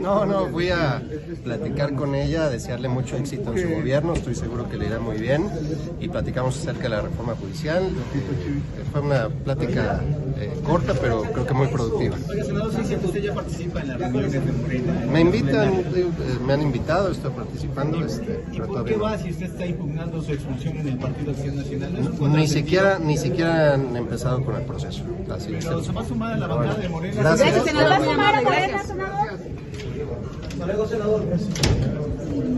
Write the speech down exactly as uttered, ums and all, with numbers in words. No, no, fui a platicar con ella, a desearle mucho éxito en su gobierno, estoy seguro que le irá muy bien, y platicamos acerca de la reforma judicial. Eh, fue una plática eh, corta, pero creo que muy productiva. ¿Usted ya participa en las reuniones de Morena? Me invitan, me han invitado, estoy participando. Este, ¿Y por qué va si usted está impugnando su expulsión en el Partido Acción Nacional? Ni siquiera, ni siquiera han empezado con el proceso. Así pero se va a sumar a la bandera de Morena. Gracias. Hasta luego, senador.